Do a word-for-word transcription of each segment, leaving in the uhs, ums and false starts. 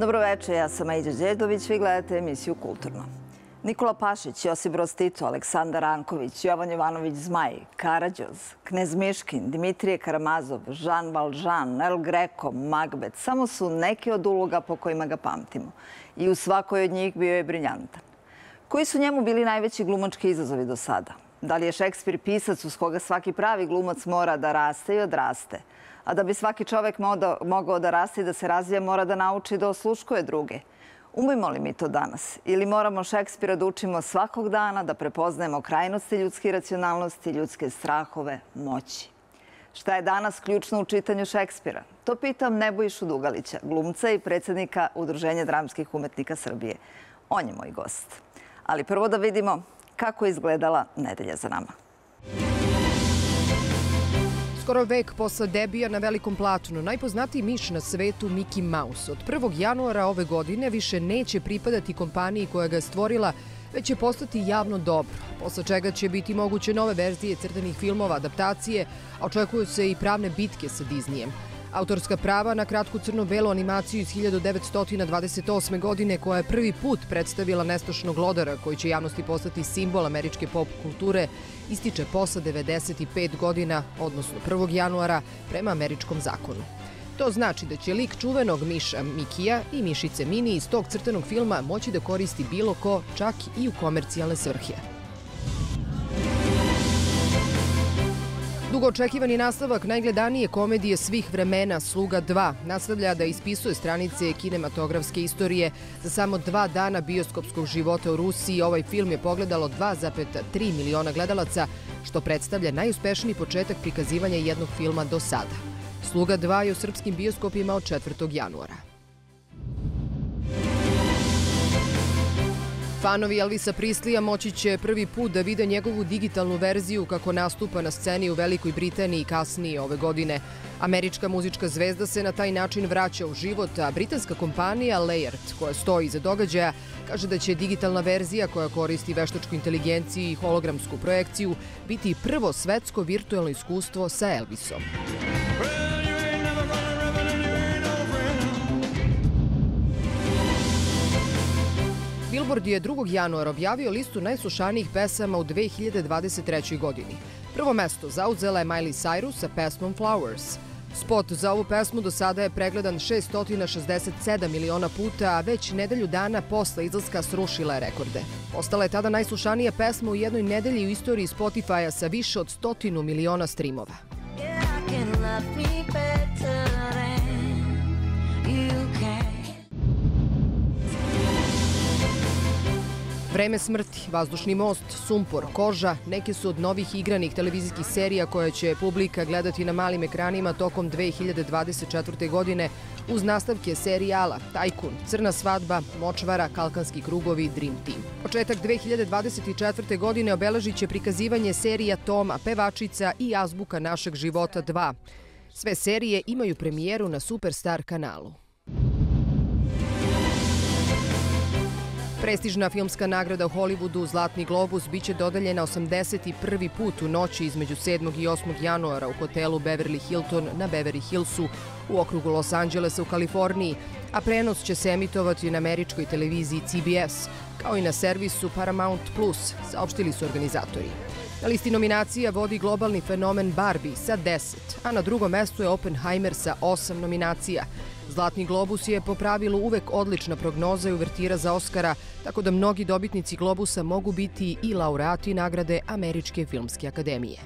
Dobroveče, ja sam Ađa Đedović, vi gledate emisiju Kulturno. Nikola Pašić, Josip Broz Tito, Aleksandar Ranković, Jovan Jovanović Zmaj, Karadžoz, Knez Miškin, Dimitrije Karamazov, Žan Valžan, El Greko, Magbet, samo su neke od uloga po kojima ga pamtimo. I u svakoj od njih bio je briljantan. Koji su njemu bili najveći glumački izazovi do sada? Da li je Šekspir pisac uz koga svaki pravi glumac mora da raste i odraste? A da bi svaki čovek mogao da raste i da se razvija, mora da nauči da osluškuje druge. Umemo li mi to danas? Ili moramo Šekspira da učimo svakog dana, da prepoznajemo krajnosti ljudske racionalnosti, ljudske strahove, moći? Šta je danas ključno u čitanju Šekspira? To pitam Nebojšu Dugalića, glumca i predsjednika Udruženja dramskih umetnika Srbije. On je moj gost. Ali prvo da vidimo kako je izgledala nedelja za nama. Skoro vek posle debija na velikom platnu, najpoznatiji miš na svetu Mickey Mouse od prvog januara ove godine više neće pripadati kompaniji koja ga je stvorila, već će postati javno dobro, posle čega će biti moguće nove verzije crtanih filmova, adaptacije, a očekuju se i pravne bitke sa Disneyem. Autorska prava na kratku crno-belu animaciju iz hiljadu devetsto dvadeset osme. godine, koja je prvi put predstavila nestašnog glodara koji će javnosti postati simbol američke pop kulture, ističe posle devedeset pet godina, odnosno prvog januara, prema američkom zakonu. To znači da će lik čuvenog miša Mikija i mišice Mini iz tog crtanog filma moći da koristi bilo ko, čak i u komercijalne svrhe. Dugo očekivani nastavak najgledanije komedije svih vremena, Sluga dva, nastavlja da ispisuje stranice kinematografske istorije. Za samo dva dana bioskopskog života u Rusiji ovaj film je pogledalo dva zarez tri miliona gledalaca, što predstavlja najuspešniji početak prikazivanja jednog filma do sada. Sluga dva je u srpskim bioskopima od četvrtog januara. Fanovi Elvisa Presleya moći će prvi put da vide njegovu digitalnu verziju kako nastupa na sceni u Velikoj Britaniji kasnije ove godine. Američka muzička zvezda se na taj način vraća u život, a britanska kompanija Layard, koja stoji iza događaja, kaže da će digitalna verzija koja koristi veštačku inteligenciju i hologramsku projekciju biti prvo svetsko virtualno iskustvo sa Elvisom. Billboard je drugog januara objavio listu najslušanijih pesama u dve hiljade dvadeset trećoj. godini. Prvo mesto zauzela je Miley Cyrus sa pesmom Flowers. Spot za ovu pesmu do sada je pregledan šest stotina šezdeset sedam miliona puta, a već nedelju dana posle izlaska srušila je rekorde. Ostala je tada najslušanija pesma u jednoj nedelji u istoriji Spotify-a sa više od stotinu miliona streamova. Vreme smrti, vazdušni most, sumpor, koža, neke su od novih igranih televizijskih serija koje će publika gledati na malim ekranima tokom dve hiljade dvadeset četvrte. godine uz nastavke serijala Tajkun, Crna svadba, Močvara, Kalkanski krugovi, Dream Team. Početak dve hiljade dvadeset četvrte. godine obeležit će prikazivanje serija Toma, Pevačica i Azbuka našeg života dva. Sve serije imaju premijeru na Superstar kanalu. Prestižna filmska nagrada u Hollywoodu Zlatni Globus biće dodeljena osamdeset prvi put u noći između sedmog i osmog januara u hotelu Beverly Hilton na Beverly Hillsu u okrugu Los Angelesa u Kaliforniji, a prenos će se emitovati na američkoj televiziji C B S, kao i na servisu Paramount Plus, saopštili su organizatori. Na listi nominacija vodi globalni fenomen Barbie sa deset, a na drugom mestu je Oppenheimer sa osam nominacija. Zlatni globus je po pravilu uvek odlična prognoza i uvertira za Oskara, tako da mnogi dobitnici globusa mogu biti i laureati nagrade Američke filmske akademije.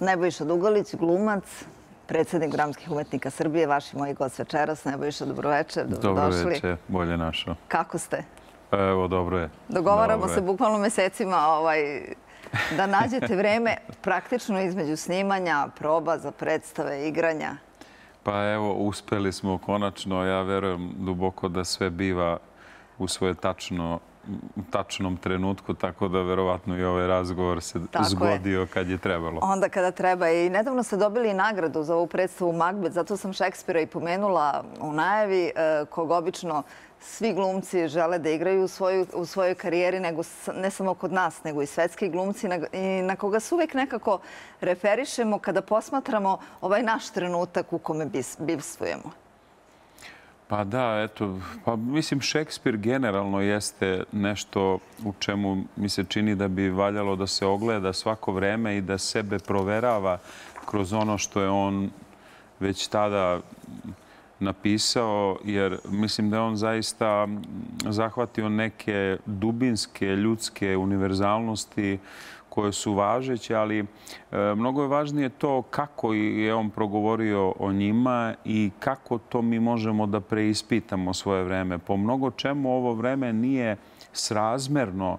Nebojša Dugalić, glumac, predsjednik dramskih umetnika Srbije, vaši moji gost večeras. Nebojša, dobroveče, dobrodošli. Dobroveče, bolje našo. Kako ste? Evo, dobro je. Dogovaramo se bukvalno mesecima ovaj... da nađete vreme praktično između snimanja, proba za predstave, igranja. Pa evo, uspeli smo konačno. Ja verujem duboko da sve biva u svoje tačno, tačnom trenutku, tako da verovatno i ovaj razgovor se tako zgodio je kad je trebalo. Onda kada treba. I nedavno ste dobili i nagradu za ovu predstavu Magbet, zato sam Šekspira i pomenula u najavi, kog obično svi glumci žele da igraju u svojoj, u svojoj karijeri, nego, ne samo kod nas, nego i svetski glumci, na, i na koga se uvijek nekako referišemo kada posmatramo ovaj naš trenutak u kome bis, bivstvujemo. Pa da, eto, pa mislim Šekspir generalno jeste nešto u čemu mi se čini da bi valjalo da se ogleda svako vreme i da sebe proverava kroz ono što je on već tada napisao, jer mislim da je on zaista zahvatio neke dubinske, ljudske univerzalnosti koje su važeće, ali mnogo je važnije to kako je on progovorio o njima i kako to mi možemo da preispitamo svoje vreme. Po mnogo čemu ovo vreme nije srazmerno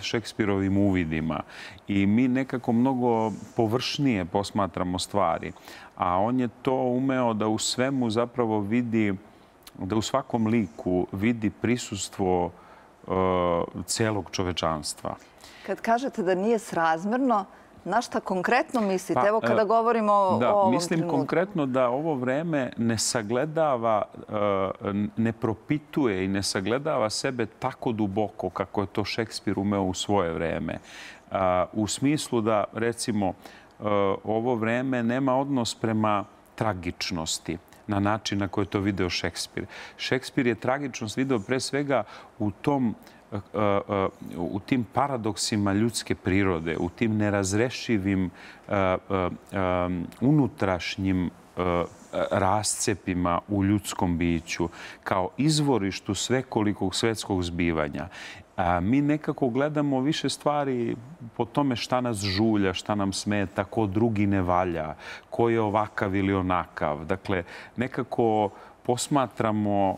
Šekspirovim uvidima. I mi nekako mnogo površnije posmatramo stvari. A on je to umeo da u svemu zapravo vidi, da u svakom liku vidi prisustvo celog čovečanstva. Kad kažete da nije srazmerno, na šta konkretno mislite? Pa, evo kada govorimo o, da, o ovom mislim trenutku. Konkretno da ovo vreme ne sagledava, ne propituje i ne sagledava sebe tako duboko kako je to Šekspir umeo u svoje vreme. U smislu da, recimo, ovo vreme nema odnos prema tragičnosti na način na koji je to video Šekspir. Šekspir je tragičnost video pre svega u tom u tim paradoksima ljudske prirode, u tim nerazrešivim unutrašnjim rascepima u ljudskom biću, kao izvorištu svekolikog svetskog zbivanja. Mi nekako gledamo više stvari po tome šta nas žulja, šta nam smeta, ko drugi ne valja, ko je ovakav ili onakav. Dakle, nekako posmatramo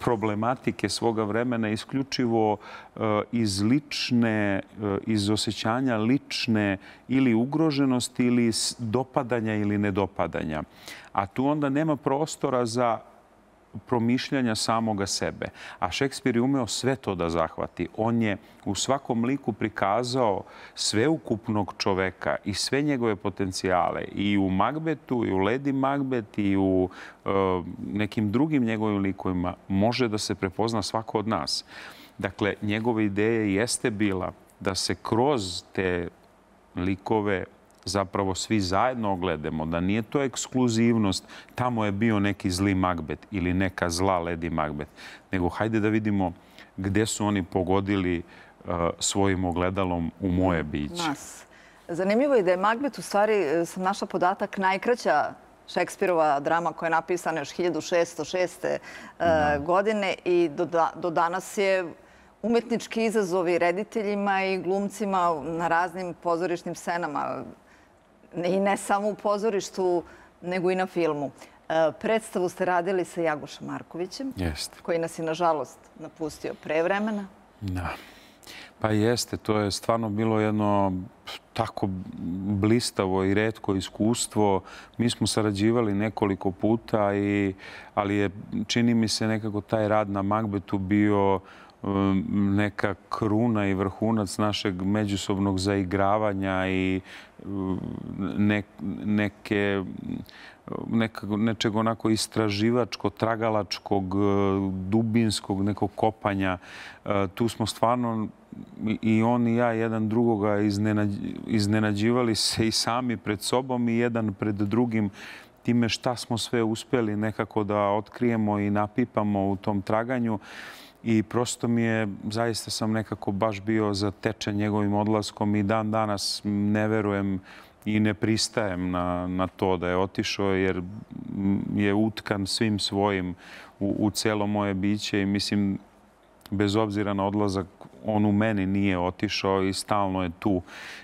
problematike svoga vremena isključivo iz lične, iz osjećanja lične ili ugroženosti ili dopadanja ili nedopadanja. A tu onda nema prostora za promišljanja samoga sebe. A Šekspir je umeo sve to da zahvati. On je u svakom liku prikazao sveukupnog čoveka i sve njegove potencijale. I u Magbetu, i u Lady Magbet, i u e, nekim drugim njegovim likovima može da se prepozna svako od nas. Dakle, njegove ideje jeste bila da se kroz te likove zapravo svi zajedno ogledamo, da nije to ekskluzivnost, tamo je bio neki zli Magbet ili neka zla Lady Magbet, nego hajde da vidimo gde su oni pogodili uh, svojim ogledalom u moje biće. Nas. Zanimljivo je da je Magbet, u stvari sam našla podatak, najkraća Šekspirova drama koja je napisana još hiljadu šeststo šeste. No. Uh, godine i do, da, do danas je umetnički izazovi rediteljima i glumcima na raznim pozorišnim scenama. I ne samo u pozorištu, nego i na filmu. Predstavu ste radili sa Jagošom Markovićem, jeste, koji nas je, nažalost, napustio pre vremena. Da. Pa jeste, to je stvarno bilo jedno tako blistavo i retko iskustvo. Mi smo sarađivali nekoliko puta, i, ali je, čini mi se, nekako taj rad na Magbetu bio neka kruna i vrhunac našeg međusobnog zaigravanja i ne, neke, neka, nečeg onako istraživačko, tragalačkog, dubinskog nekog kopanja. Tu smo stvarno i on i ja jedan drugoga iznenađivali se i sami pred sobom i jedan pred drugim, time šta smo sve uspjeli nekako da otkrijemo i napipamo u tom traganju. I prosto mi je, zaista sam nekako baš bio zatečen njegovim odlaskom i dan danas ne verujem i ne pristajem na, na to da je otišao, jer je utkan svim svojim u, u celo moje biće i mislim, bez obzira na odlazak, on u meni nije otišao i stalno je tu.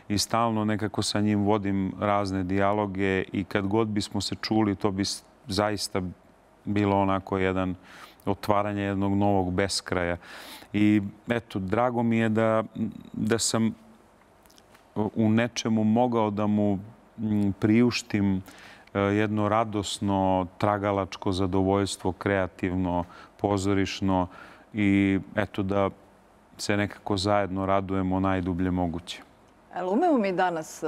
I stalno nekako sa njim vodim razne dijaloge i kad god bismo se čuli, to bi zaista bilo onako jedan otvaranje jednog novog beskraja. I eto, drago mi je da, da sam u nečemu mogao da mu priuštim jedno radosno, tragalačko zadovoljstvo, kreativno, pozorišno i eto da se nekako zajedno radujemo najdublje moguće. Ali umemo mi danas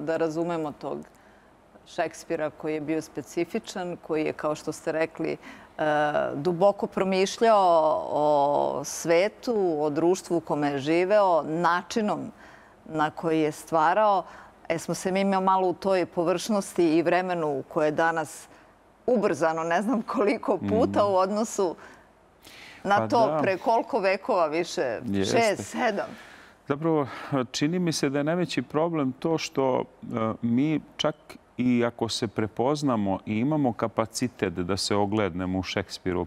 da razumemo tog Šekspira koji je bio specifičan, koji je, kao što ste rekli, duboko promišljao o svetu, o društvu u kome je živeo, načinom na koji je stvarao. E, smo se mi malo u toj površnosti i vremenu koje danas ubrzano ne znam koliko puta u odnosu na to pre koliko vekova više, šest, sedam. Zapravo, čini mi se da je najveći problem to što mi čak i ako se prepoznamo i imamo kapacitet da se oglednemo u Šekspiru,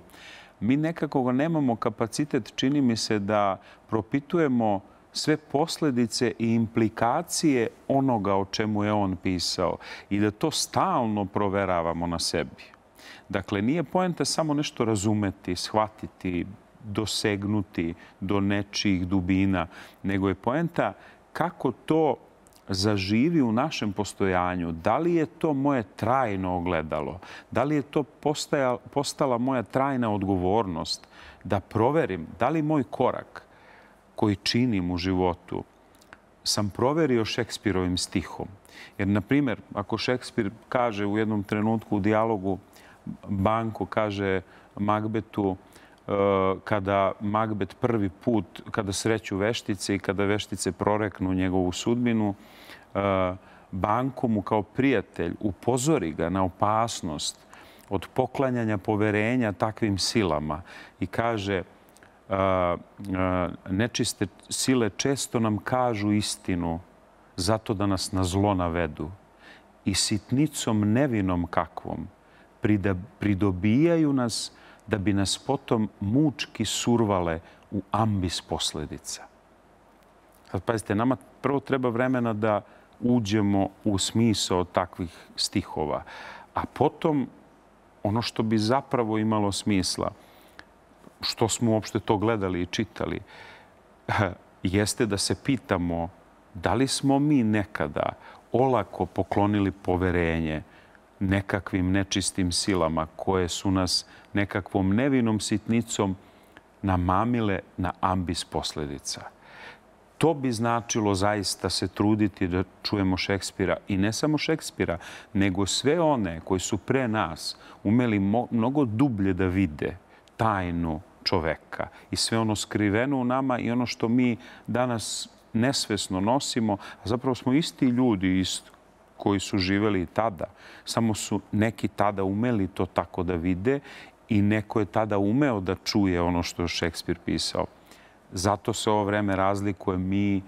mi nekako nemamo kapacitet, čini mi se, da propitujemo sve posljedice i implikacije onoga o čemu je on pisao i da to stalno proveravamo na sebi. Dakle, nije poenta samo nešto razumeti, shvatiti, dosegnuti do nečijih dubina, nego je poenta kako to zaživi u našem postojanju. Da li je to moje trajno ogledalo? Da li je to postala moja trajna odgovornost? Da proverim da li moj korak koji činim u životu sam proverio Šekspirovim stihom. Jer, na primjer, ako Šekspir kaže u jednom trenutku u dijalogu, Banko kaže Magbetu, kada Magbet prvi put, kada sreću veštice i kada veštice proreknu njegovu sudbinu, Banko mu kao prijatelj upozori ga na opasnost od poklanjanja poverenja takvim silama i kaže nečiste sile često nam kažu istinu zato da nas na zlo navedu i sitnicom nevinom kakvom pridobijaju nas da bi nas potom mučki survale u ambis posljedica. Sad pazite, nama prvo treba vremena da uđemo u smisao takvih stihova, a potom ono što bi zapravo imalo smisla, što smo uopšte to gledali i čitali, jeste da se pitamo da li smo mi nekada olako poklonili poverenje nekakvim nečistim silama koje su nas nekakvom nevinom sitnicom namamile na ambis posljedica. To bi značilo zaista se truditi da čujemo Šekspira i ne samo Šekspira, nego sve one koji su pre nas umeli mnogo dublje da vide tajnu čoveka i sve ono skriveno u nama i ono što mi danas nesvesno nosimo, a zapravo smo isti ljudi isto koji su živeli i tada. Samo su neki tada umeli to tako da vide i neko je tada umeo da čuje ono što je Šekspir pisao. Zato se ovo vreme razlikuje. Mi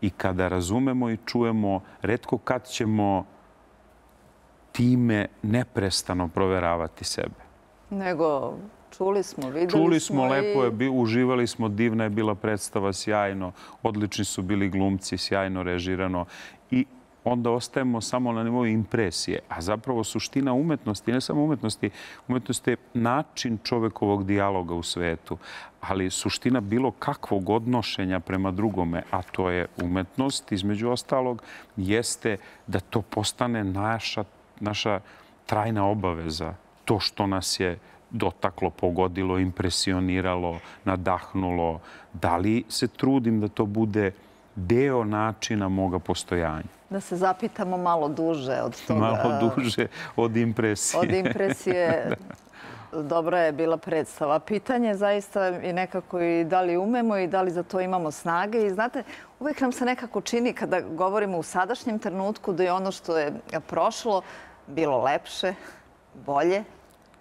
i kada razumemo i čujemo, retko kad ćemo time neprestano proveravati sebe. Nego čuli smo, videli smo. Čuli smo, lepo je, uživali smo, divna je bila predstava, sjajno, odlični su bili glumci, sjajno režirano i onda ostajemo samo na nivou impresije. A zapravo suština umetnosti, ne samo umetnosti, umetnost je način čovekovog dijaloga u svetu, ali suština bilo kakvog odnošenja prema drugome, a to je umetnost, između ostalog, jeste da to postane naša, naša trajna obaveza. To što nas je dotaklo, pogodilo, impresioniralo, nadahnulo. Da li se trudim da to bude deo načina moga postojanja? Da se zapitamo malo duže od toga. Malo duže od impresije. Od impresije. Dobra je bila predstava. Pitanje je zaista i nekako i da li umemo i da li za to imamo snage. I znate, uvijek nam se nekako čini kada govorimo u sadašnjem trenutku da je ono što je prošlo bilo lepše, bolje.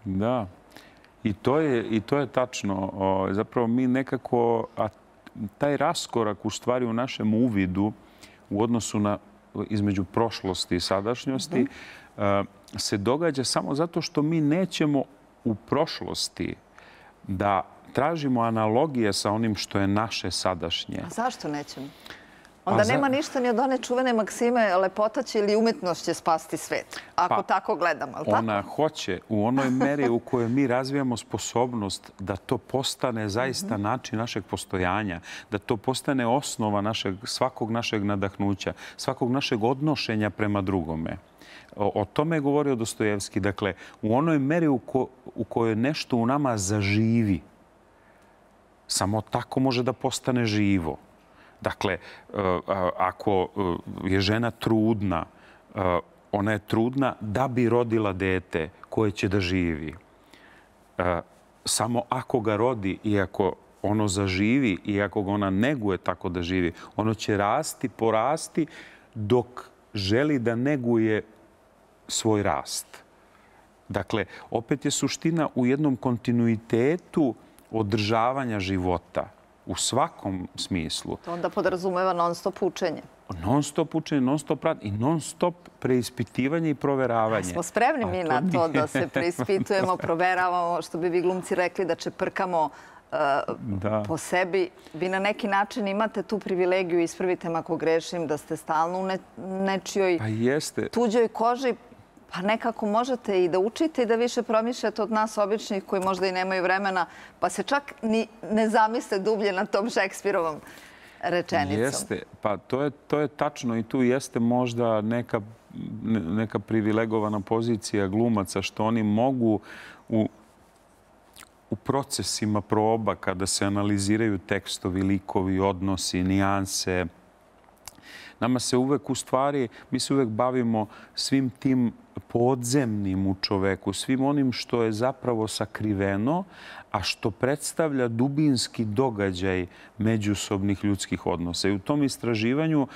Da. I to je, i to je tačno. Zapravo mi nekako, a taj raskorak u stvari u našem uvidu u odnosu na između prošlosti i sadašnjosti se događa samo zato što mi nećemo u prošlosti da tražimo analogije sa onim što je naše sadašnje. A zašto nećemo? Onda nema ništa ni od one čuvene maksime lepota će ili umjetnost će spasti svet. Ako tako gledamo. Ona hoće u onoj meri u kojoj mi razvijamo sposobnost da to postane zaista način našeg postojanja, da to postane osnova svakog našeg nadahnuća, svakog našeg odnošenja prema drugome. O tome je govorio Dostojevski. Dakle, u onoj meri u kojoj nešto u nama zaživi, samo tako može da postane živo. Dakle, ako je žena trudna, ona je trudna da bi rodila dete koje će da živi. Samo ako ga rodi i ako ono zaživi i ako ga ona neguje tako da živi, ono će rasti, porasti dok želi da neguje svoj rast. Dakle, opet je suština u jednom kontinuitetu održavanja života u svakom smislu. To onda podrazumeva non-stop učenje. Non-stop učenje, non-stop rad i non-stop preispitivanje i proveravanje. Smo spremni mi na to da se preispitujemo, proveravamo, što bi vi glumci rekli da čeprkamo po sebi. Vi na neki način imate tu privilegiju, ispravite me ako grešim, da ste stalno u nečijoj tuđoj koži. Pa nekako možete i da učite i da više promišljate od nas običnih koji možda i nemaju vremena, pa se čak ni ne zamisle dublje na tom Šekspirovom rečenicom. Jeste, pa to je, to je tačno i tu jeste možda neka, neka privilegovana pozicija glumaca što oni mogu u, u procesima proba kada se analiziraju tekstovi, likovi, odnosi, nijanse. Nama se uvek u stvari, mi se uvek bavimo svim tim podzemnim u čoveku, svim onim što je zapravo sakriveno, a što predstavlja dubinski događaj međusobnih ljudskih odnosa. I u tom istraživanju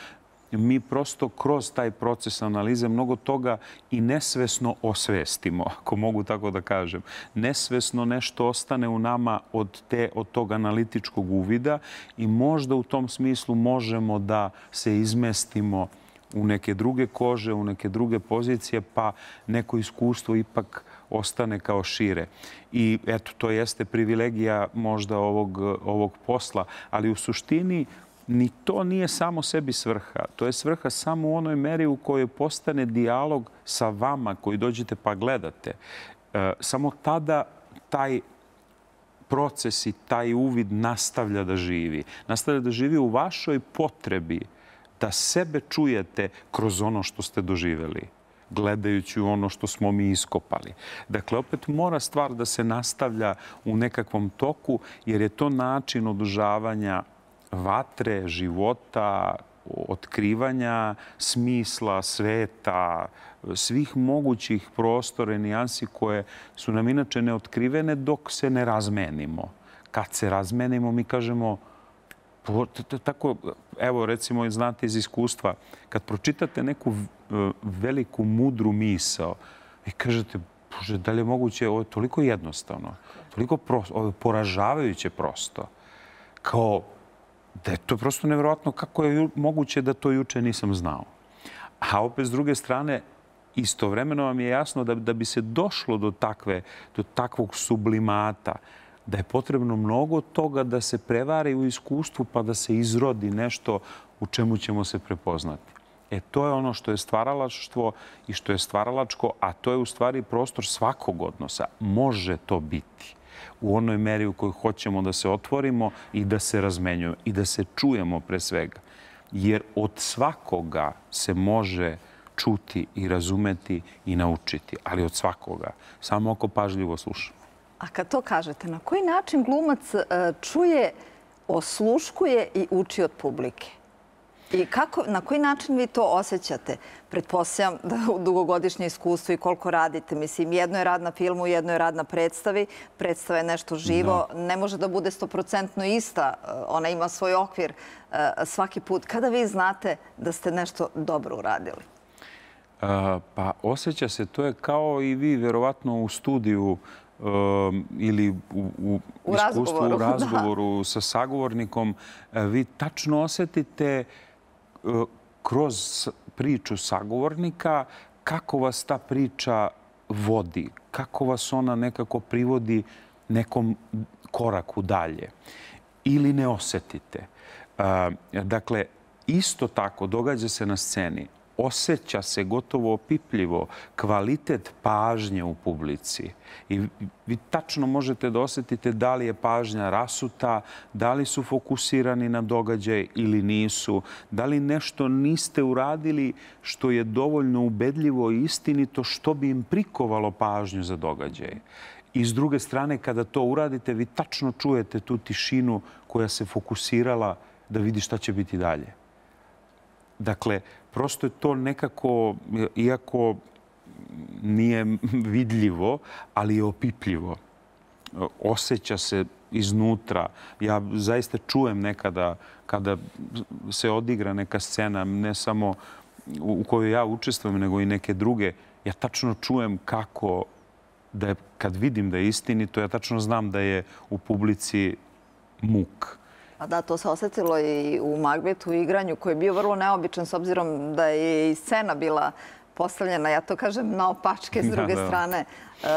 mi prosto kroz taj proces analize mnogo toga i nesvesno osvestimo, ako mogu tako da kažem. Nesvesno nešto ostane u nama od, te, od tog analitičkog uvida i možda u tom smislu možemo da se izmestimo u neke druge kože, u neke druge pozicije, pa neko iskustvo ipak ostane kao šire. I eto, to jeste privilegija možda ovog, ovog posla, ali u suštini ni to nije samo sebi svrha. To je svrha samo u onoj meri u kojoj postane dijalog sa vama koji dođete pa gledate. E, samo tada taj proces i taj uvid nastavlja da živi. Nastavlja da živi u vašoj potrebi da sebe čujete kroz ono što ste doživjeli, gledajući ono što smo mi iskopali. Dakle, opet mora stvar da se nastavlja u nekakvom toku, jer je to način održavanja vatre, života, otkrivanja smisla, sveta, svih mogućih prostora i nijansi koje su nam inače neotkrivene dok se ne razmenimo. Kad se razmenimo, mi kažemo, tako, evo, recimo, znate iz iskustva, kad pročitate neku veliku, mudru misao i kažete, bože, da li je moguće, ovo je toliko jednostavno, toliko poražavajuće prosto, kao da je to prosto nevjerojatno kako je moguće da to juče nisam znao. A opet, s druge strane, istovremeno vam je jasno da, da bi se došlo do, takve, do takvog sublimata, da je potrebno mnogo toga da se prevari u iskustvu pa da se izrodi nešto u čemu ćemo se prepoznati. E, to je ono što je stvaralaštvo i što je stvaralačko, a to je u stvari prostor svakog odnosa. Može to biti u onoj meri u kojoj hoćemo da se otvorimo i da se razmenjujemo i da se čujemo pre svega. Jer od svakoga se može čuti i razumeti i naučiti, ali od svakoga. Samo ako pažljivo slušamo. A kad to kažete, na koji način glumac čuje, osluškuje i uči od publike? I kako, na koji način vi to osjećate? Pretpostavljam da u dugogodišnje iskustvo i koliko radite. Mislim, jedno je rad na filmu, jedno je rad na predstavi. Predstava je nešto živo. Da. Ne može da bude stoprocentno ista. Ona ima svoj okvir svaki put. Kada vi znate da ste nešto dobro uradili? A, pa osjeća se, to je kao i vi vjerovatno u studiju ili u, u, u iskustvu, razgovoru, u razgovoru da. sa sagovornikom, vi tačno osjetite kroz priču sagovornika kako vas ta priča vodi, kako vas ona nekako privodi nekom koraku dalje. Ili ne osjetite. Dakle, isto tako događa se na sceni. Osjeća se gotovo opipljivo kvalitet pažnje u publici. I vi tačno možete da osjetite da li je pažnja rasuta, da li su fokusirani na događaj ili nisu, da li nešto niste uradili što je dovoljno ubedljivo i istinito što bi im prikovalo pažnju za događaj. I s druge strane, kada to uradite, vi tačno čujete tu tišinu koja se fokusirala da vidi šta će biti dalje. Dakle, prosto je to nekako, iako nije vidljivo, ali je opipljivo. Osjeća se iznutra. Ja zaista čujem nekada kada se odigra neka scena, ne samo u kojoj ja učestvujem, nego i neke druge. Ja tačno čujem kako da je, kad vidim da je istinito, ja tačno znam da je u publici muk. A da, to se osjetilo i u Magbetu, u igranju, koji je bio vrlo neobičan s obzirom da je i scena bila postavljena, ja to kažem, naopačke, s druge strane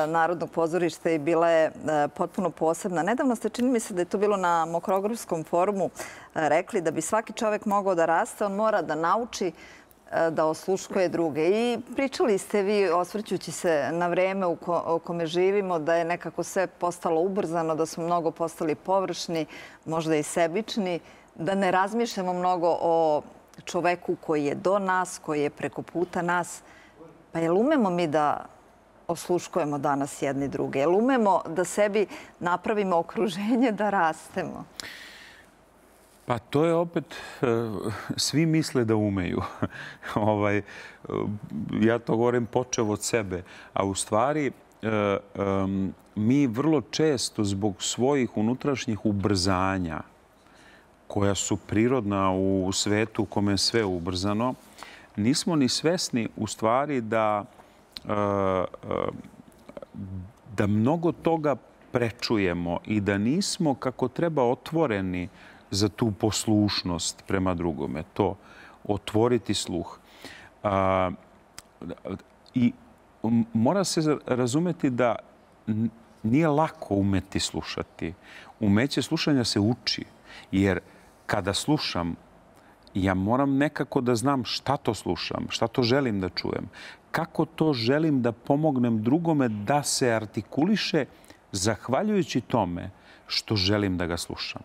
Narodnog pozorišta i bila je potpuno posebna. Nedavno ste, čini mi se da je to bilo na Mokrografskom forumu, rekli da bi svaki čovjek mogao da raste, on mora da nauči da osluškuje druge. I pričali ste vi, osvrćući se na vreme u kome živimo, da je nekako sve postalo ubrzano, da smo mnogo postali površni, možda i sebični, da ne razmišljamo mnogo o čoveku koji je do nas, koji je preko puta nas. Pa jel umemo mi da osluškujemo danas jedni druge? Jel umemo da sebi napravimo okruženje da rastemo? Pa to je opet, svi misle da umeju. Ja to govorim počev od sebe. A u stvari, mi vrlo često zbog svojih unutrašnjih ubrzanja, koja su prirodna u svetu u kome je sve ubrzano, nismo ni svesni u stvari da, da mnogo toga prečujemo i da nismo kako treba otvoreni za tu poslušnost prema drugome, to otvoriti sluh. I mora se razumeti da nije lako umeti slušati. Umeće slušanja se uči, jer kada slušam, ja moram nekako da znam šta to slušam, šta to želim da čujem, kako to želim da pomognem drugome da se artikuliše zahvaljujući tome što želim da ga slušam.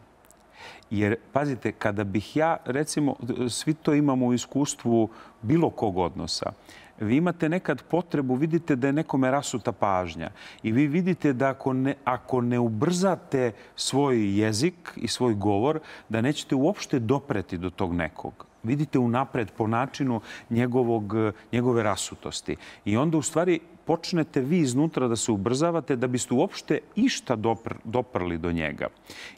Jer, pazite, kada bih ja, recimo, svi to imamo u iskustvu bilo kog odnosa, vi imate nekad potrebu, vidite da je nekome rasuta pažnja i vi vidite da ako ne, ako ne ubrzate svoj jezik i svoj govor, da nećete uopšte dopreti do tog nekog. Vidite unapred po načinu njegovog, njegove rasutosti. I onda u stvari počnete vi iznutra da se ubrzavate da biste uopšte išta dopr, doprli do njega.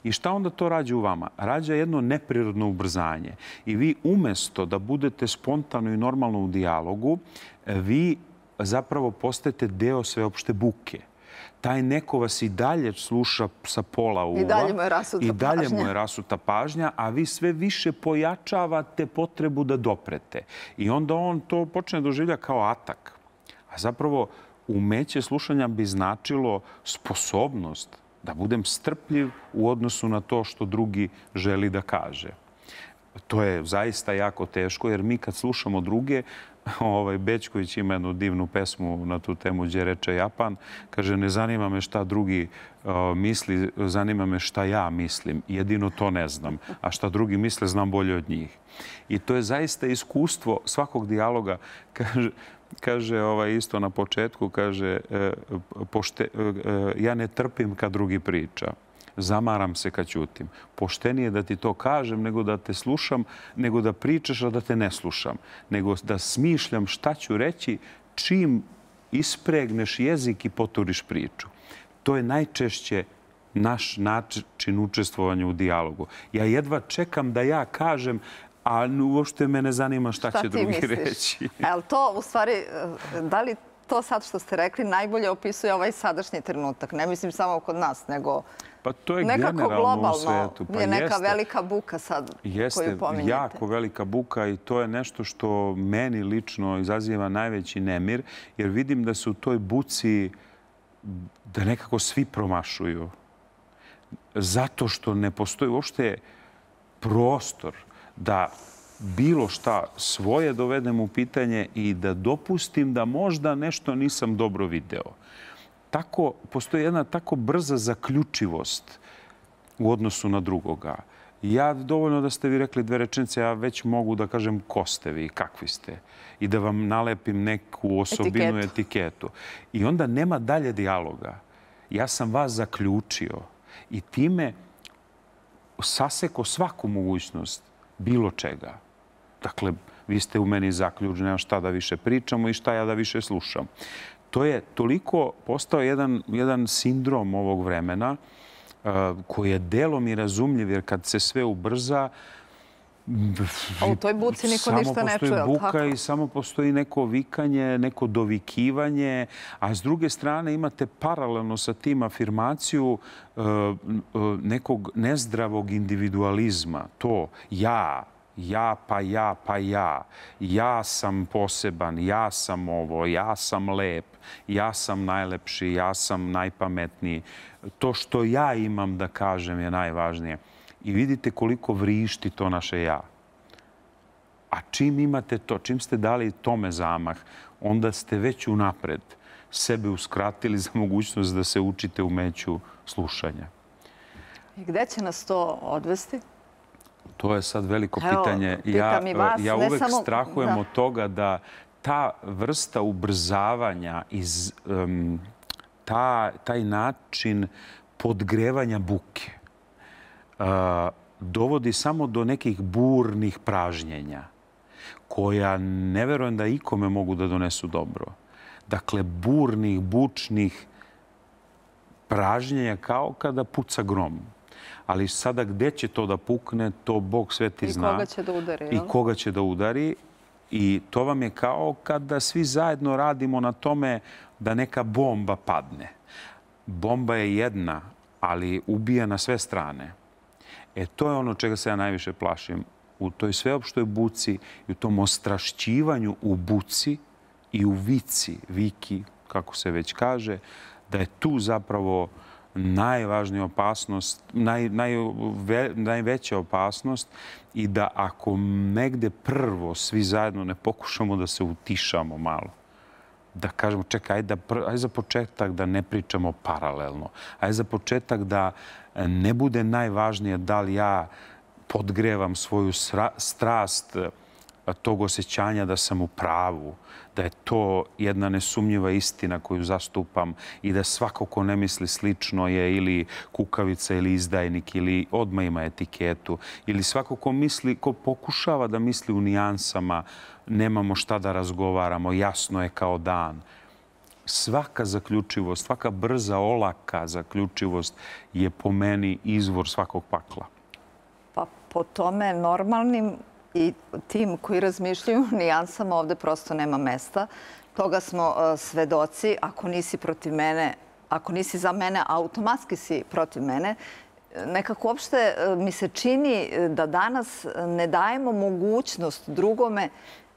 I šta onda to rađa u vama? Rađa jedno neprirodno ubrzanje. I vi umesto da budete spontano i normalno u dijalogu, vi zapravo postajete deo sveopšte buke. Taj neko vas i dalje sluša sa pola uva. I dalje mu je rasuta pažnja. I dalje mu je rasuta pažnja, a vi sve više pojačavate potrebu da doprete. I onda on to počne doživlja kao atak. A zapravo umeće slušanja bi značilo sposobnost da budem strpljiv u odnosu na to što drugi želi da kaže. To je zaista jako teško, jer mi kad slušamo druge, Bečković ima jednu divnu pesmu na tu temu gdje reče Japan. Kaže, ne zanima me šta drugi misli, zanima me šta ja mislim. Jedino to ne znam. A šta drugi misle, znam bolje od njih. I to je zaista iskustvo svakog dijaloga. Kaže isto na početku, kaže, ja ne trpim kad drugi priča. Zamaram se kad ćutim. Poštenije da ti to kažem nego da te slušam, nego da pričaš, a da te ne slušam. Nego da smišljam šta ću reći čim ispregneš jezik i poturiš priču. To je najčešće naš način učestvovanja u dijalogu. Ja jedva čekam da ja kažem, a uopšte me ne zanima šta će drugi reći. Jel to u stvari, da li to sad što ste rekli najbolje opisuje ovaj sadašnji trenutak? Ne mislim samo kod nas, nego... Pa to je generalno u svetu. Je neka velika buka sad koju pominjete. Jeste, jako velika buka i to je nešto što meni lično izaziva najveći nemir, jer vidim da se u toj buci da nekako svi promašuju. Zato što ne postoji uopšte prostor da bilo šta svoje dovedem u pitanje i da dopustim da možda nešto nisam dobro video. Tako, postoji jedna tako brza zaključivost u odnosu na drugoga. Ja, dovoljno da ste vi rekli dve rečenice, ja već mogu da kažem ko ste vi, kakvi ste. I da vam nalepim neku osobinu, etiketu. etiketu. I onda nema dalje dijaloga. Ja sam vas zaključio i time saseko svaku mogućnost bilo čega. Dakle, vi ste u meni zaključeni, šta da više pričamo i šta ja da više slušam. To je toliko postao jedan, jedan sindrom ovog vremena koji je delom i razumljiv, jer kad se sve ubrza, A u toj buci niko ništa ne čuje, tako? Samo postoji buka i samo postoji neko vikanje, neko dovikivanje, a s druge strane imate paralelno sa tim afirmaciju nekog nezdravog individualizma. To ja, ja pa ja pa ja, ja sam poseban, ja sam ovo, ja sam lep, ja sam najlepši, ja sam najpametniji. To što ja imam da kažem je najvažnije. I vidite koliko vrišti to naše ja. A čim imate to, čim ste dali tome zamah, onda ste već unapred sebe uskratili za mogućnost da se učite u meću slušanja. I gde će nas to odvesti? To je sad veliko pitanje. Ja uvek strahujem od toga da ta vrsta ubrzavanja, taj način podgrevanja buke, dovodi samo do nekih burnih pražnjenja koja ne verujem da ikome mogu da donesu dobro. Dakle, burnih, bučnih pražnjenja kao kada puca grom. Ali sada gde će to da pukne, to Bog sveti zna. I koga će da udari. I koga će da udari. I to vam je kao kada svi zajedno radimo na tome da neka bomba padne. Bomba je jedna, ali ubija na sve strane. E, to je ono čega se ja najviše plašim. U toj sveopštoj buci i u tom ostrašćivanju u buci i u vici, viki, kako se već kaže, da je tu zapravo najvažnija opasnost, naj, najve, najveća opasnost i da ako negde prvo svi zajedno ne pokušamo da se utišamo malo, da kažemo čekaj, aj za početak da ne pričamo paralelno, aj za početak da ne bude najvažnije da li ja podgrevam svoju strast tog osjećanja da sam u pravu, da je to jedna nesumnjiva istina koju zastupam i da svako ko ne misli slično je ili kukavica ili izdajnik ili odmah ima etiketu ili svako ko misli, ko pokušava da misli u nijansama, nemamo šta da razgovaramo, jasno je kao dan. Svaka zaključivost, svaka brza, olaka zaključivost je po meni izvor svakog pakla. Pa po tome normalnim i tim koji razmišljaju nijansama ovde prosto nema mesta. Toga smo svedoci. Ako nisi protiv mene, ako nisi za mene, automatski si protiv mene. Nekako uopšte mi se čini da danas ne dajemo mogućnost drugome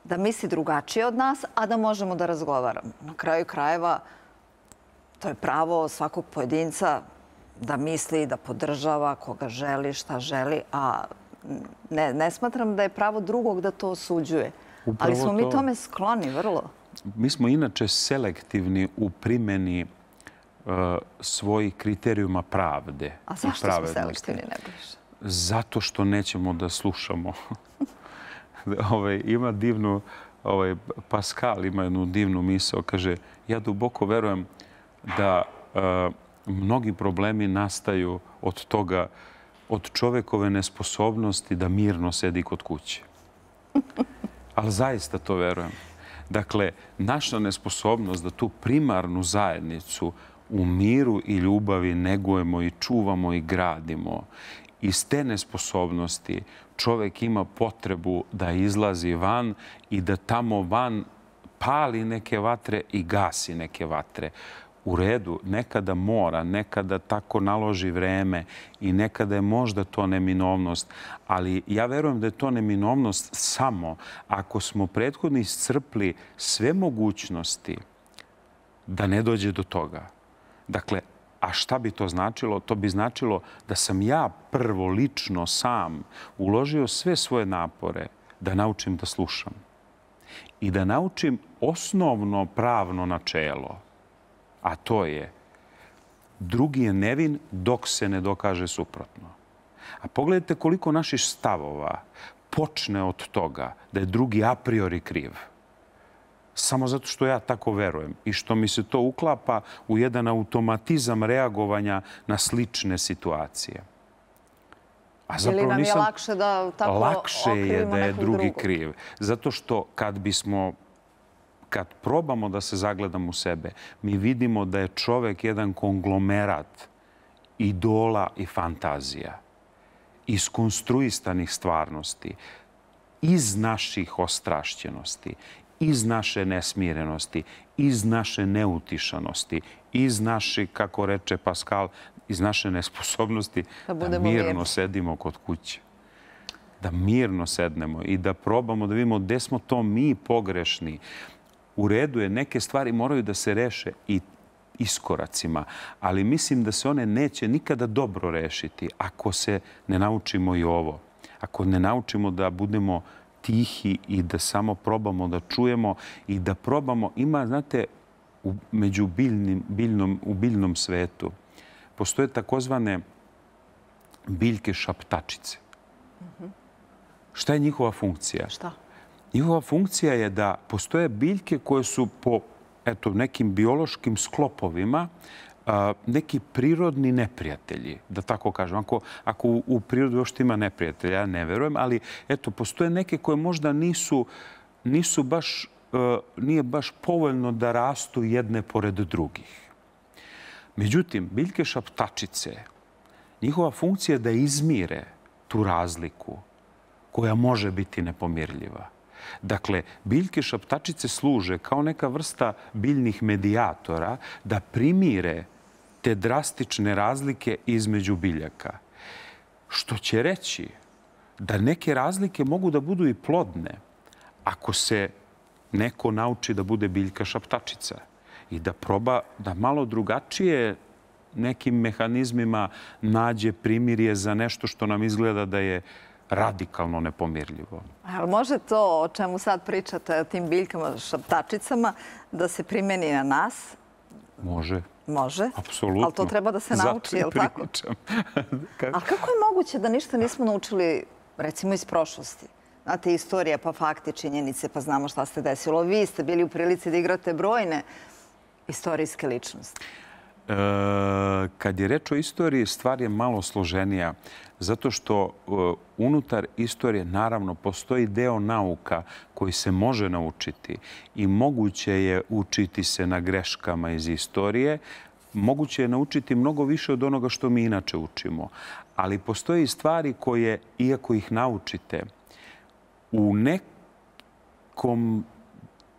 da misli drugačije od nas, a da možemo da razgovaramo. Na kraju krajeva, to je pravo svakog pojedinca da misli, da podržava koga želi, šta želi, a ne, ne smatram da je pravo drugog da to osuđuje. Upravo ali smo mi to... tome skloni vrlo. Mi smo inače selektivni u primjeni uh, svojih kriterijuma pravde. A zašto smo selektivni, Nebojša? Zato što nećemo da slušamo. Ove, ima divnu, ove, Pascal ima jednu divnu misao, kaže, ja duboko verujem da e, mnogi problemi nastaju od toga, od čovekove nesposobnosti da mirno sedi kod kuće. Ali zaista to verujem. Dakle, naša nesposobnost da tu primarnu zajednicu u miru i ljubavi negujemo i čuvamo i gradimo. Iz te nesposobnosti čovjek ima potrebu da izlazi van i da tamo van pali neke vatre i gasi neke vatre. U redu, nekada mora, nekada tako naloži vreme i nekada je možda to neminovnost, ali ja verujem da je to neminovnost samo ako smo prethodno iscrpli sve mogućnosti da ne dođe do toga. Dakle, a šta bi to značilo? To bi značilo da sam ja prvo, lično, sam uložio sve svoje napore da naučim da slušam i da naučim osnovno pravno načelo, a to je drugi je nevin dok se ne dokaže suprotno. A pogledajte koliko naših stavova počne od toga da je drugi a priori kriv. Samo zato što ja tako verujem i što mi se to uklapa u jedan automatizam reagovanja na slične situacije. A zapravo nisam... Ili nam je lakše da tako okrivimo nekog drugog? Lakše je da je drugi kriv. Zato što kad bismo, kad probamo da se zagledamo u sebe, mi vidimo da je čovjek jedan konglomerat idola i fantazija, iskonstruisanih stvarnosti, iz naših ostrašćenosti, iz naše nesmirenosti, iz naše neutišanosti, iz naše, kako reče Pascal, iz naše nesposobnosti da mirno sedimo kod kuće. Da mirno sednemo i da probamo da vidimo gde smo to mi pogrešni. U redu je, neke stvari moraju da se reše i iskoracima, ali mislim da se one neće nikada dobro rešiti ako se ne naučimo i ovo. Ako ne naučimo da budemo tihi i da samo probamo da čujemo i da probamo. Ima, znate, u među biljnim, u biljnom svetu postoje takozvane biljke šaptačice. Šta je njihova funkcija? Šta? Njihova funkcija je da postoje biljke koje su po eto, nekim biološkim sklopovima neki prirodni neprijatelji, da tako kažem. Ako, ako u prirodi uopšte ima neprijatelja, ja ne verujem, ali eto, postoje neke koje možda nisu, nisu baš, nije baš povoljno da rastu jedne pored drugih. Međutim, biljke šaptačice, njihova funkcija je da izmire tu razliku koja može biti nepomirljiva. Dakle, biljke šaptačice služe kao neka vrsta biljnih medijatora da primire te drastične razlike između biljaka. Što će reći da neke razlike mogu da budu i plodne ako se neko nauči da bude biljka šaptačica i da proba da malo drugačije nekim mehanizmima nađe primirje za nešto što nam izgleda da je radikalno nepomirljivo. Ali može to o čemu sad pričate, o tim biljkama, šaptačicama, da se primeni na nas? Može. Može? Apsolutno. Ali to treba da se nauči, je li tako? Zato i pričam. Ali kako je moguće da ništa nismo naučili, recimo, iz prošlosti? Znate, istorija, pa fakti, činjenice, pa znamo šta se desilo. Vi ste bili u prilici da igrate brojne istorijske ličnosti. Kad je reč o istoriji, stvar je malo složenija, zato što unutar istorije, naravno, postoji deo nauka koji se može naučiti i moguće je učiti se na greškama iz istorije. Moguće je naučiti mnogo više od onoga što mi inače učimo. Ali postoji stvari koje, iako ih naučite, u nekom...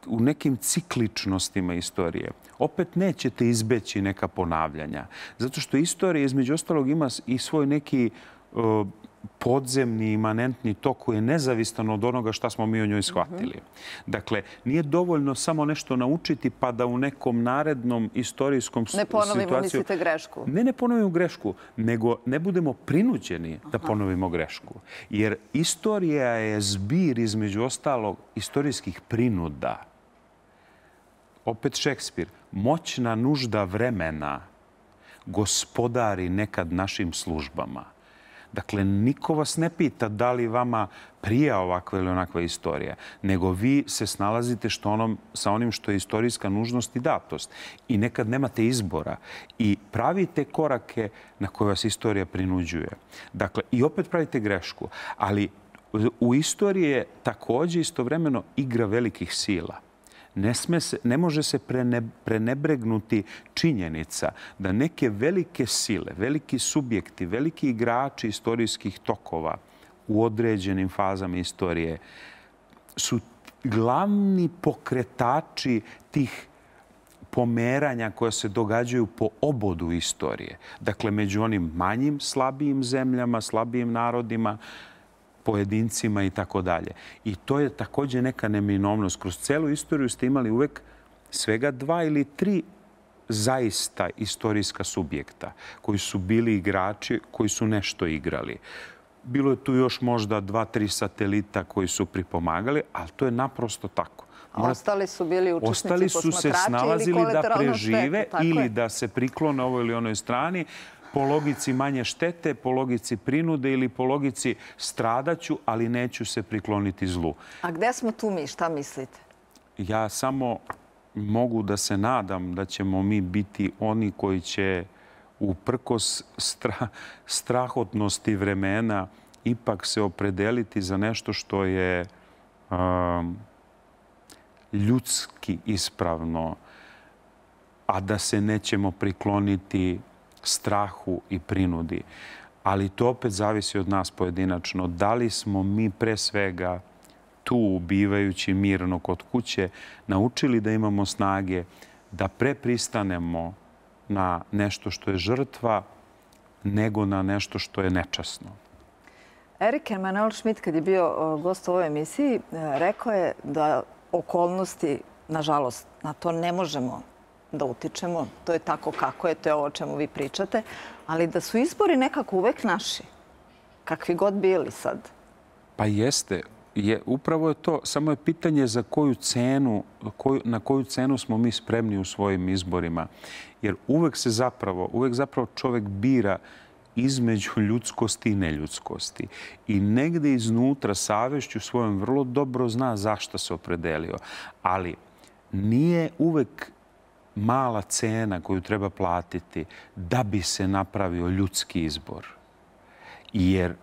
u nekim cikličnostima istorije, opet nećete izbeći neka ponavljanja. Zato što istorija, između ostalog, ima i svoj neki podzemni, imanentni tok koji je nezavistan od onoga šta smo mi o njoj shvatili. Dakle, nije dovoljno samo nešto naučiti pa da u nekom narednom istorijskom situaciju... Ne ponovimo, mislite, grešku. Ne, ne ponovimo grešku, nego ne budemo prinuđeni da ponovimo grešku. Jer istorija je zbir, između ostalog, istorijskih prinuda. Opet Šekspir, moćna nužda vremena gospodari nekad našim službama. Dakle, niko vas ne pita da li vama prija ovakva ili onakva istorija, nego vi se snalazite sa onim što je istorijska nužnost i datost. I nekad nemate izbora. I pravite korake na koje vas istorija prinuđuje. Dakle, i opet pravite grešku. Ali u istoriji je također istovremeno igra velikih sila. Ne sme se, ne može se prenebregnuti činjenica da neke velike sile, veliki subjekti, veliki igrači istorijskih tokova u određenim fazama istorije su glavni pokretači tih pomeranja koja se događaju po obodu istorije. Dakle, među onim manjim, slabijim zemljama, slabijim narodima, pojedincima i tako dalje. I to je također neka neminovnost. Kroz celu istoriju ste imali uvek svega dva ili tri zaista istorijska subjekta koji su bili igrači, koji su nešto igrali. Bilo je tu još možda dva, tri satelita koji su pripomagali, ali to je naprosto tako. A ostali su bili učesnici, posmatrači ili kolateralno štete. Ostali su se snalazili da prežive ili da se priklone ovoj ili onoj strani, po logici manje štete, po logici prinude ili po logici stradaću, ali neću se prikloniti zlu. A gde smo tu mi? Šta mislite? Ja samo mogu da se nadam da ćemo mi biti oni koji će uprkos strahotnosti vremena ipak se opredeliti za nešto što je um, ljudski ispravno, a da se nećemo prikloniti strahu i prinudi. Ali to opet zavisi od nas pojedinačno. Da li smo mi pre svega tu bivajući mirno kod kuće naučili da imamo snage da prepristanemo na nešto što je žrtva nego na nešto što je nečasno. Erik Emanuel Schmidt, kad je bio gost u ovoj emisiji, rekao je da okolnosti, nažalost, na to ne možemo da utičemo. To je tako kako je, to je ovo o čemu vi pričate. Ali da su izbori nekako uvek naši, kakvi god bili sad. Pa jeste. Je, upravo je to. Samo je pitanje za koju cenu, koju, na koju cenu smo mi spremni u svojim izborima. Jer uvek se zapravo, uvek zapravo čovjek bira između ljudskosti i neljudskosti. I negde iznutra savješću svojom vrlo dobro zna zašto se opredelio. Ali nije uvek mala cena koju treba platiti da bi se napravio ljudski izbor. Jer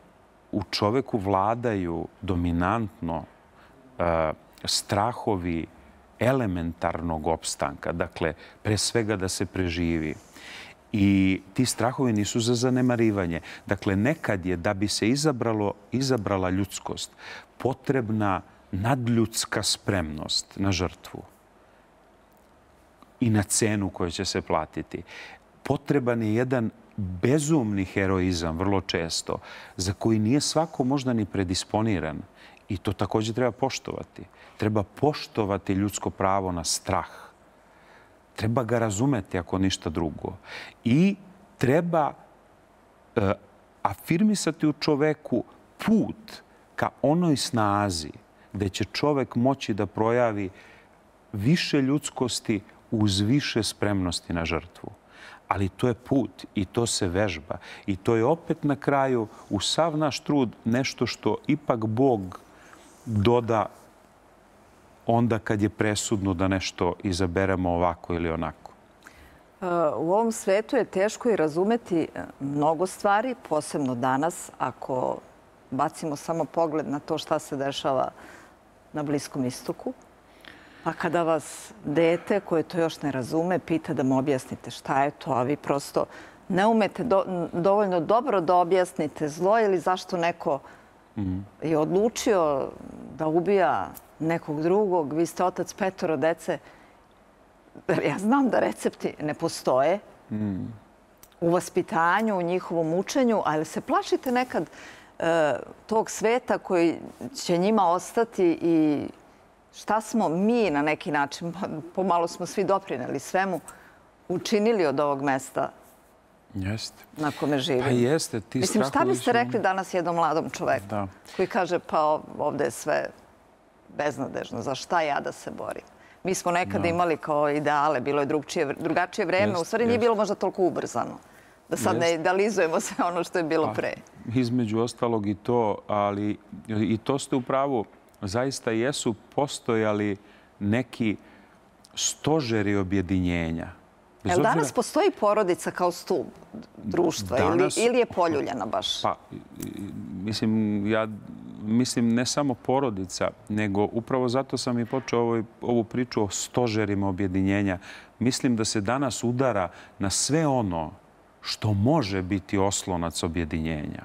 u čoveku vladaju dominantno e, strahovi elementarnog opstanka. Dakle, pre svega da se preživi. I ti strahovi nisu za zanemarivanje. Dakle, nekad je, da bi se izabralo, izabrala ljudskost, potrebna nadljudska spremnost na žrtvu i na cenu koju će se platiti. Potreban je jedan bezumni heroizam, vrlo često, za koji nije svako možda ni predisponiran. I to također treba poštovati. Treba poštovati ljudsko pravo na strah. Treba ga razumeti ako ništa drugo. I treba e, afirmisati u čoveku put ka onoj snazi gdje će čovek moći da projavi više ljudskosti uz više spremnosti na žrtvu. Ali to je put i to se vežba. I to je opet na kraju u sav naš trud nešto što ipak Bog doda onda kad je presudno da nešto izaberemo ovako ili onako. U ovom svetu je teško i razumeti mnogo stvari, posebno danas, ako bacimo samo pogled na to šta se dešava na Bliskom istoku. Pa kada vas dete koje to još ne razume pita da mu objasnite šta je to, a vi prosto ne umete do, dovoljno dobro da objasnite zlo ili zašto neko mm. je odlučio da ubija nekog drugog, vi ste otac petoro dece. Ja znam da recepti ne postoje mm. u vaspitanju, u njihovom učenju, ali se plašite nekad e, tog sveta koji će njima ostati i šta smo mi na neki način, pomalo smo svi doprineli svemu, učinili od ovog mesta jeste. na kome živimo. Pa jeste, ti Mislim, šta biste rekli danas jednom mladom čoveku da. koji kaže pa ovdje je sve beznadežno, za šta ja da se borim? Mi smo nekada da. imali kao ideale, bilo je drugčije, drugačije vreme, jest, u stvari jest. nije bilo možda toliko ubrzano. Da sad jest. ne idealizujemo sve ono što je bilo pre. A, između ostalog i to, ali i to ste u pravu. Zaista jesu postojali neki stožeri objedinjenja. Bez obzira... Danas postoji porodica kao stup društva danas... ili, ili je poljuljana baš? Pa, mislim, ja mislim ne samo porodica, nego upravo zato sam i počeo ovu, ovu priču o stožerima objedinjenja. Mislim da se danas udara na sve ono što može biti oslonac objedinjenja.